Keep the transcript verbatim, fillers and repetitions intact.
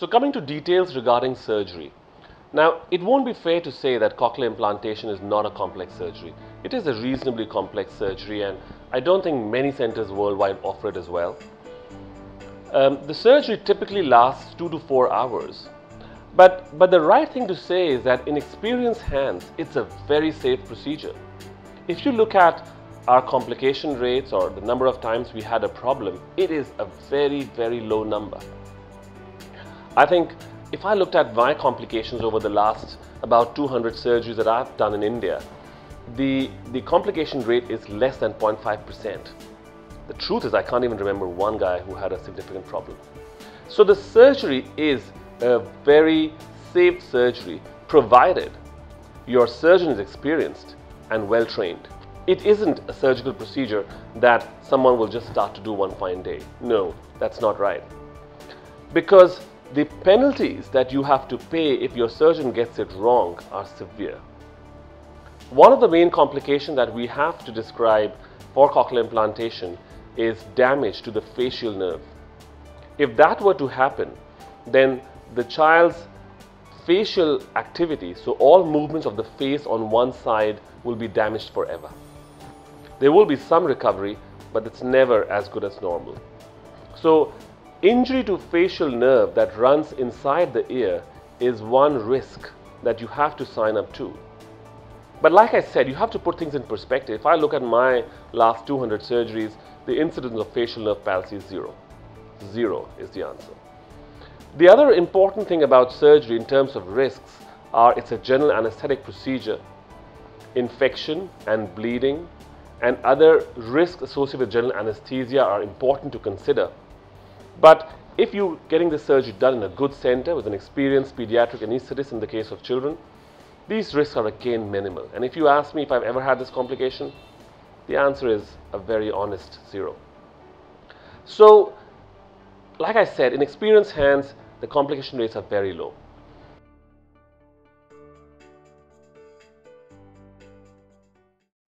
So coming to details regarding surgery. Now, it won't be fair to say that cochlear implantation is not a complex surgery. It is a reasonably complex surgery, and I don't think many centers worldwide offer it as well. Um, the surgery typically lasts two to four hours. But, but the right thing to say is that in experienced hands, it's a very safe procedure. If you look at our complication rates or the number of times we had a problem, it is a very, very low number. I think if I looked at my complications over the last about two hundred surgeries that I've done in India, the, the complication rate is less than zero point five percent. The truth is I can't even remember one guy who had a significant problem. So the surgery is a very safe surgery, provided your surgeon is experienced and well trained. It isn't a surgical procedure that someone will just start to do one fine day. No, that's not right. Because the penalties that you have to pay if your surgeon gets it wrong are severe. One of the main complications that we have to describe for cochlear implantation is damage to the facial nerve. If that were to happen, then the child's facial activity, so all movements of the face on one side, will be damaged forever. There will be some recovery, but it's never as good as normal. So injury to facial nerve that runs inside the ear is one risk that you have to sign up to. But like I said, you have to put things in perspective. If I look at my last two hundred surgeries, the incidence of facial nerve palsy is zero. Zero is the answer. The other important thing about surgery in terms of risks are it's a general anesthetic procedure. Infection and bleeding and other risks associated with general anesthesia are important to consider. But if you're getting the surgery done in a good center with an experienced pediatric anesthetist in the case of children, these risks are again minimal. And if you ask me if I've ever had this complication, the answer is a very honest zero. So, like I said, in experienced hands, the complication rates are very low.